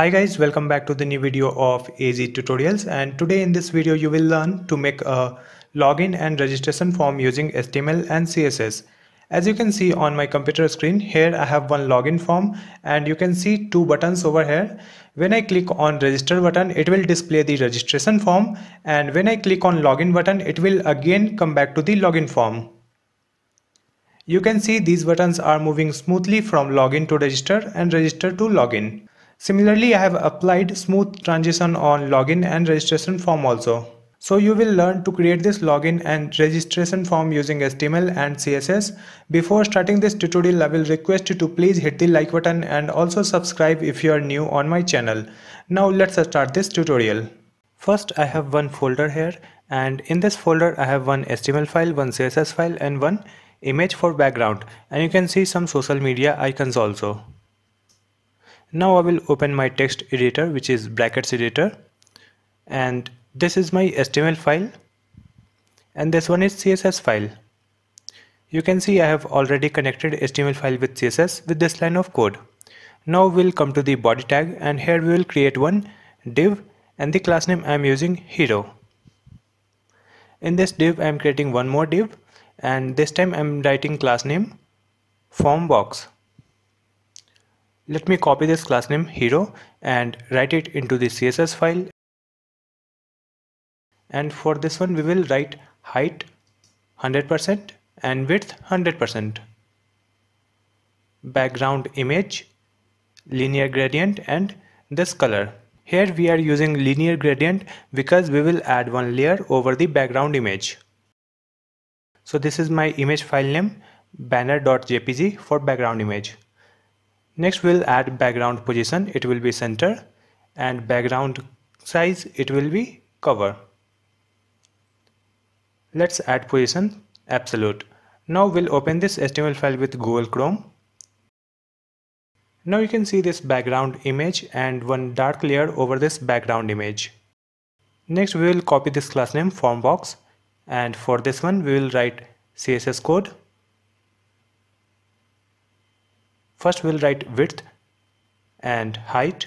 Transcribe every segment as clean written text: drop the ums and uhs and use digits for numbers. Hi guys, welcome back to the new video of Easy Tutorials, and today in this video you will learn to make a login and registration form using HTML and CSS. As you can see on my computer screen, here I have one login form and you can see two buttons over here. When I click on register button, it will display the registration form, and when I click on login button, it will again come back to the login form. You can see these buttons are moving smoothly from login to register and register to login. Similarly, I have applied smooth transition on login and registration form also. So you will learn to create this login and registration form using HTML and CSS. Before starting this tutorial, I will request you to please hit the like button and also subscribe if you are new on my channel. Now let's start this tutorial. First, I have one folder here, and in this folder I have one HTML file, one CSS file and one image for background, and you can see some social media icons also. Now I will open my text editor, which is brackets editor, and this is my HTML file and this one is CSS file. You can see I have already connected HTML file with CSS with this line of code. Now we'll come to the body tag, and here we will create one div, and the class name I am using hero. In this div I am creating one more div, and this time I am writing class name form box. Let me copy this class name hero and write it into the CSS file, and for this one we will write height 100% and width 100%, background image, linear gradient and this color. Here we are using linear gradient because we will add one layer over the background image. So this is my image file name, banner.jpg for background image. Next we'll add background position, it will be center, and background size, it will be cover. Let's add position absolute. Now we'll open this HTML file with Google Chrome. Now you can see this background image and one dark layer over this background image. Next we will copy this class name form box, and for this one we will write CSS code. First we'll write width and height,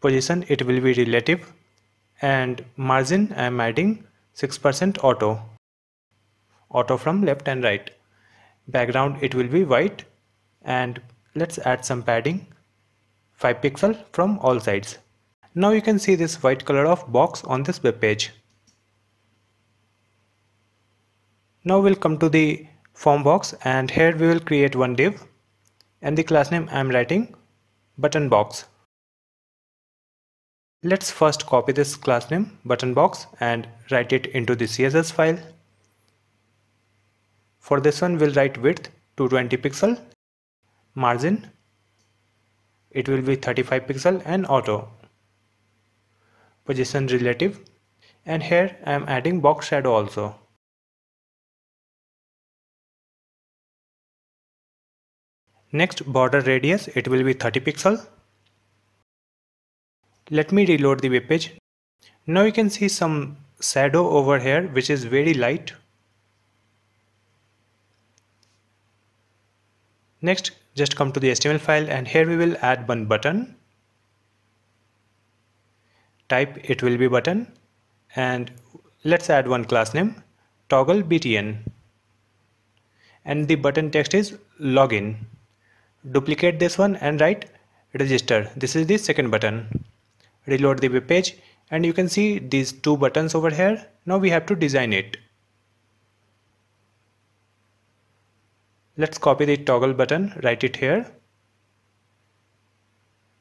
position it will be relative, and margin I am adding 6% auto from left and right, background it will be white, and let's add some padding 5 pixel from all sides. Now you can see this white color of box on this web page. Now we'll come to the form box, and here we will create one div, and the class name I am writing button box. Let's first copy this class name button box and write it into the CSS file. For this one we'll write width 220 pixel, margin it will be 35 pixel and auto, position relative, and here I am adding box shadow also. Next border radius, it will be 30 pixel. Let me reload the web page. Now you can see some shadow over here which is very light. Next just come to the HTML file, and here we will add one button. Type it will be button, and let's add one class name toggle btn, and the button text is login. Duplicate this one and write register. This is the second button. Reload the web page, and you can see these two buttons over here. Now we have to design it. Let's copy the toggle button, write it here.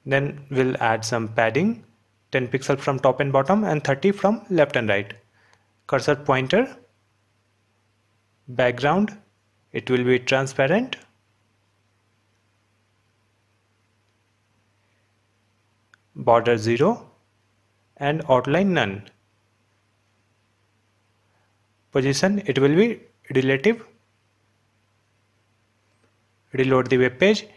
Then we'll add some padding 10 pixel from top and bottom and 30 from left and right. Cursor pointer, background, it will be transparent. Border 0 and outline none. Position it will be relative. Reload the web page.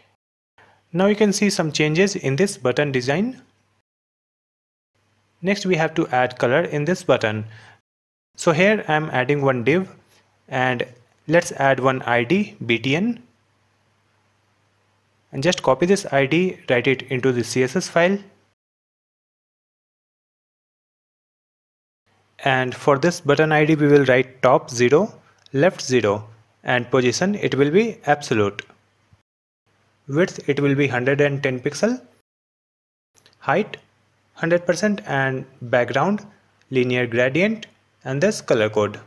Now you can see some changes in this button design. Next we have to add color in this button. So here I am adding one div, and let's add one ID btn, and just copy this ID, write it into the CSS file. And for this button ID we will write top 0, left 0, and position it will be absolute. Width it will be 110 pixel, height 100%, and background linear gradient, and this color code.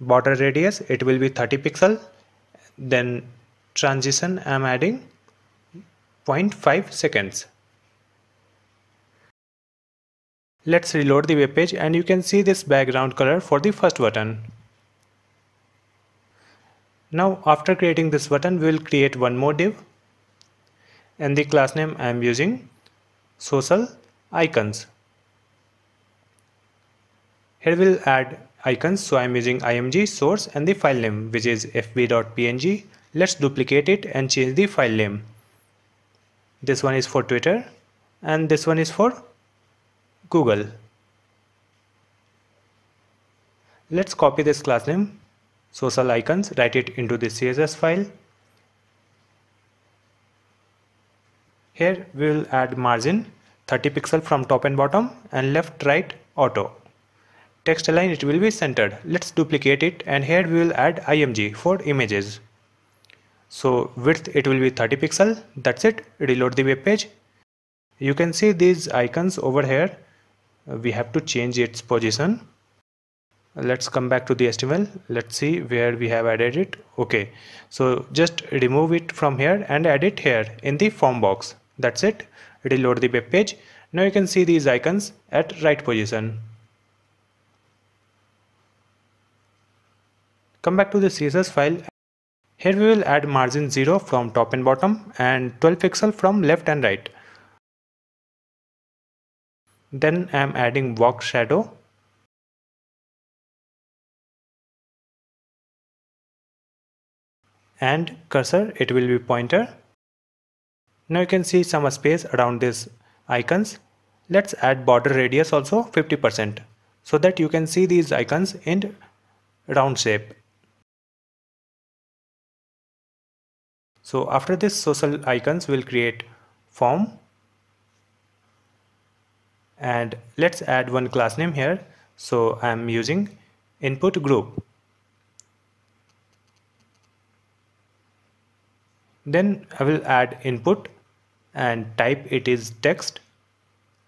Border radius it will be 30 pixel, then transition I am adding 0.5 seconds. Let's reload the web page and you can see this background color for the first button. Now after creating this button we will create one more div, and the class name I am using social icons. Here we will add icons, so I am using img source and the file name which is fb.png. Let's duplicate it and change the file name. This one is for Twitter and this one is for Google. Let's copy this class name social icons, write it into the CSS file. Here we will add margin 30 pixel from top and bottom and left right auto. Text align it will be centered. Let's duplicate it and here we will add img for images. So width it will be 30 pixel. That's it. Reload the web page. You can see these icons over here. We have to change its position. Let's come back to the HTML. Let's see where we have added it. Okay, so just remove it from here and add it here in the form box. That's it. Reload the web page. Now you can see these icons at right position. Come back to the CSS file. Here we will add margin 0 from top and bottom and 12 pixel from left and right. Then I am adding walk shadow. And cursor it will be pointer. Now you can see some space around these icons. Let's add border radius also 50% so that you can see these icons in round shape. So after this social icons we'll create form and let's add one class name here. So I am using input group. Then I will add input and type it is text.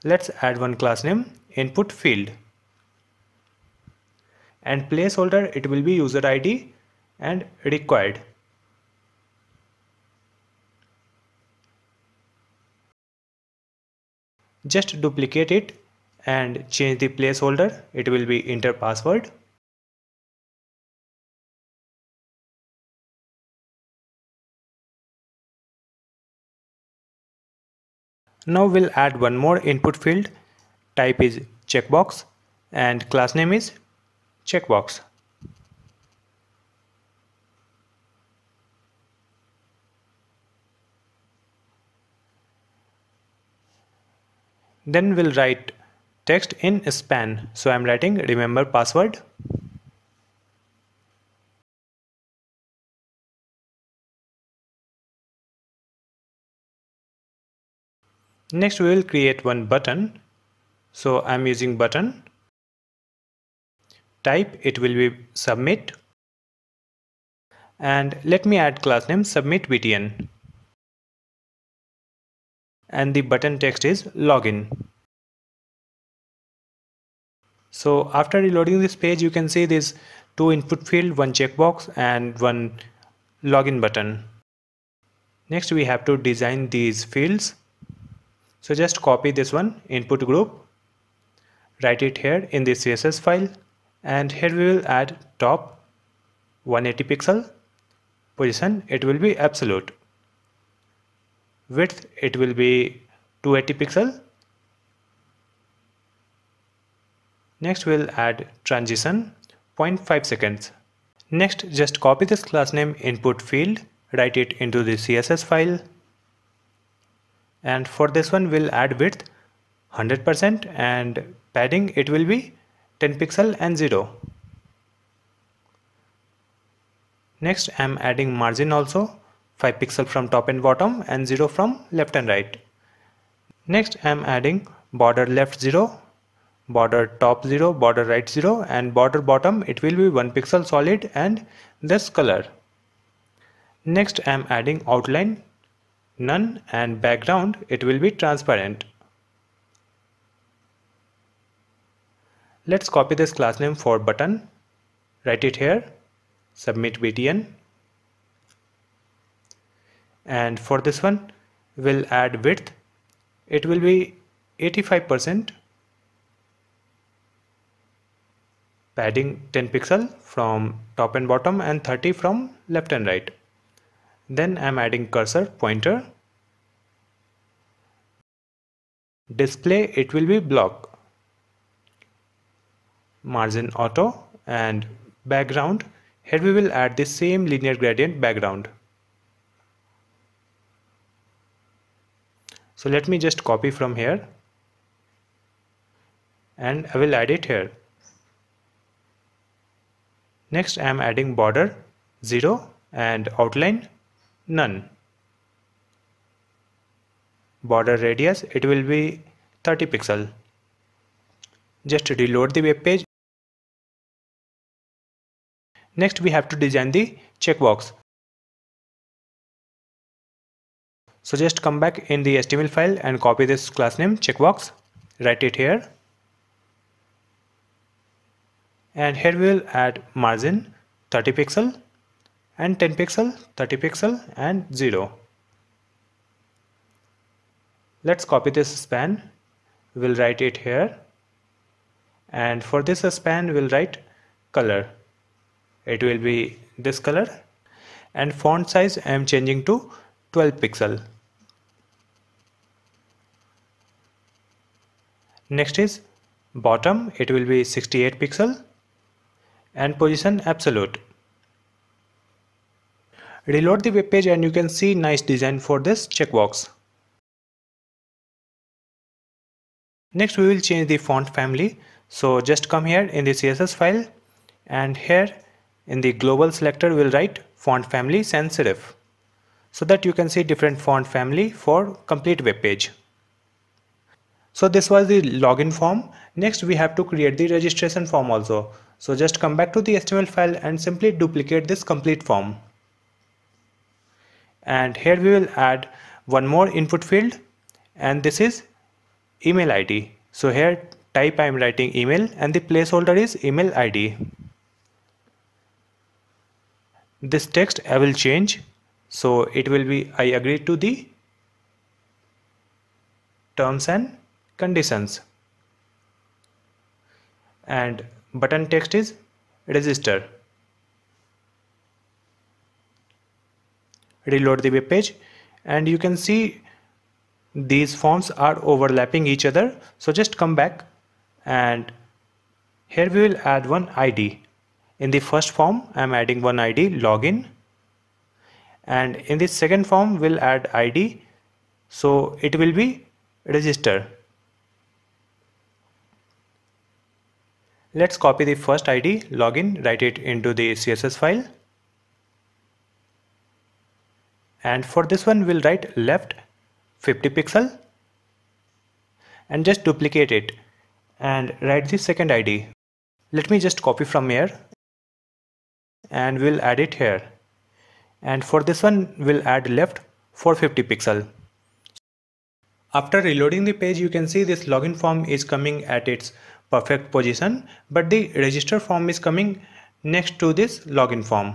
Let's add one class name input field. And placeholder it will be user ID and required. Just duplicate it and change the placeholder. It will be enter password. Now we'll add one more input field. Type is checkbox and class name is checkbox. Then we'll write text in span. So I'm writing remember password. Next we will create one button. So I'm using button. Type it will be submit. And let me add class name submit btn. And the button text is login. So after reloading this page you can see these two input field, one checkbox and one login button. Next we have to design these fields. So just copy this one input group, write it here in the CSS file, and here we will add top 180 pixel, position it will be absolute, width it will be 280 pixel. Next we'll add transition 0.5 seconds. Next just copy this class name input field, write it into the CSS file. And for this one we'll add width 100% and padding it will be 10 pixel and 0. Next I am adding margin also, 5 pixel from top and bottom and 0 from left and right. Next I am adding border left 0, border top 0, border right 0, and border bottom it will be 1 pixel solid and this color. Next I am adding outline none and background it will be transparent. Let's copy this class name for button, write it here, submit btn, and for this one we'll add width, it will be 85%, padding 10 pixel from top and bottom and 30 from left and right. Then I'm adding cursor pointer. Display it will be block. Margin auto and background. Here we will add the same linear gradient background. So let me just copy from here and I will add it here. Next I am adding border 0 and outline none. Border radius it will be 30 pixel. Just reload the web page. Next we have to design the checkbox. So just come back in the HTML file and copy this class name checkbox, write it here, and here we will add margin 30 pixel and 10 pixel, 30 pixel and 0. Let's copy this span, we'll write it here, and for this span we'll write color, it will be this color, and font size I am changing to 12 pixel. Next is bottom, it will be 68 pixel and position absolute. Reload the web page and you can see nice design for this checkbox. Next we will change the font family. So just come here in the CSS file and here in the global selector we'll write font family sans serif, so that you can see different font family for complete web page. So this was the login form. Next we have to create the registration form also. So just come back to the HTML file and simply duplicate this complete form. And here we will add one more input field, and this is email ID. So here type I am writing email and the placeholder is email ID. This text I will change. So it will be I agree to the terms and conditions. And button text is register. Reload the web page and you can see these forms are overlapping each other. So just come back and here we will add one ID. In the first form I am adding one ID login, and in the second form we'll add ID, so it will be register. Let's copy the first ID login, write it into the CSS file, and for this one we'll write left 50 pixel and just duplicate it and write the second ID. Let me just copy from here and we'll add it here, and for this one we'll add left 450 pixel. After reloading the page you can see this login form is coming at its perfect position, but the register form is coming next to this login form.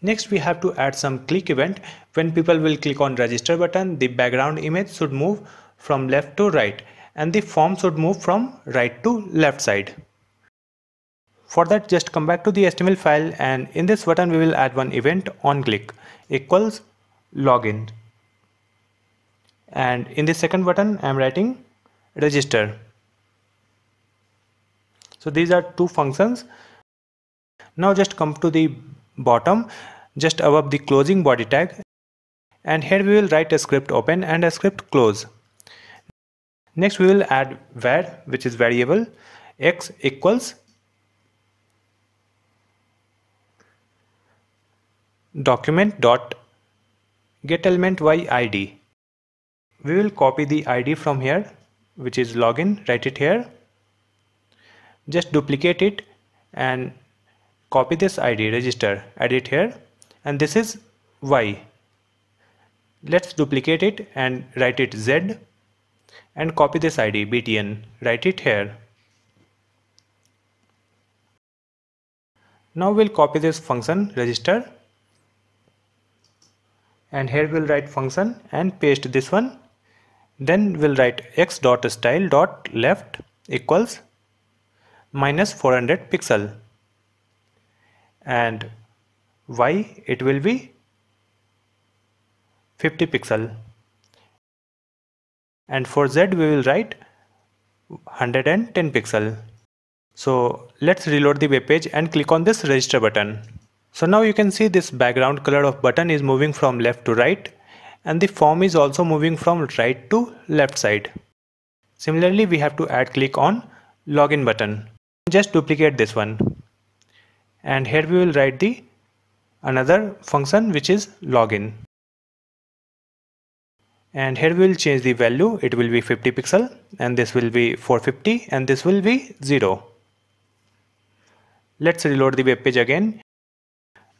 Next we have to add some click event. When people will click on register button, the background image should move from left to right and the form should move from right to left side. For that just come back to the HTML file, and in this button we will add one event on click equals login, and in the second button I am writing register. So these are two functions. Now just come to the bottom just above the closing body tag, and here we will write a script open and a script close. Next we will add var, which is variable, x equals document.getElementYId. We will copy the ID from here, which is login, write it here. Just duplicate it and copy this ID, register, add it here, and this is Y. Let's duplicate it and write it Z, and copy this ID, btn, write it here. Now we'll copy this function register, and here we'll write function and paste this one. Then we'll write x.style.left equals -400 pixel, and Y it will be 50 pixel, and for Z we will write 110 pixel. So let's reload the web page and click on this register button. So now you can see this background color of button is moving from left to right, and the form is also moving from right to left side. Similarly, we have to add click on login button. Just duplicate this one, and here we will write the another function which is login, and here we will change the value. It will be 50 pixel, and this will be 450, and this will be 0. Let's reload the web page again.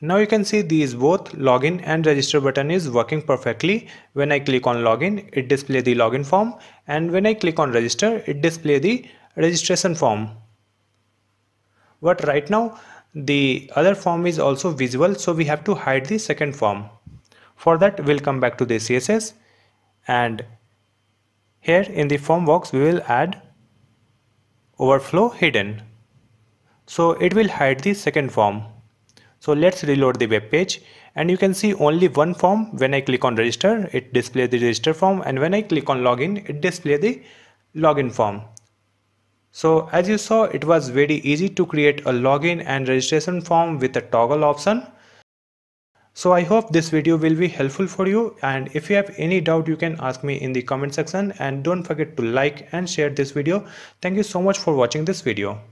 Now you can see these both login and register button is working perfectly. When I click on login, it displays the login form, and when I click on register, it displays the registration form. But right now the other form is also visible, so we have to hide the second form. For that, we'll come back to the CSS, and here in the form box we will add overflow hidden, so it will hide the second form. So let's reload the web page, and you can see only one form. When I click on register, it displays the register form, and when I click on login, it displays the login form. So as you saw, it was very easy to create a login and registration form with a toggle option. So I hope this video will be helpful for you, and if you have any doubt, you can ask me in the comment section, and don't forget to like and share this video. Thank you so much for watching this video.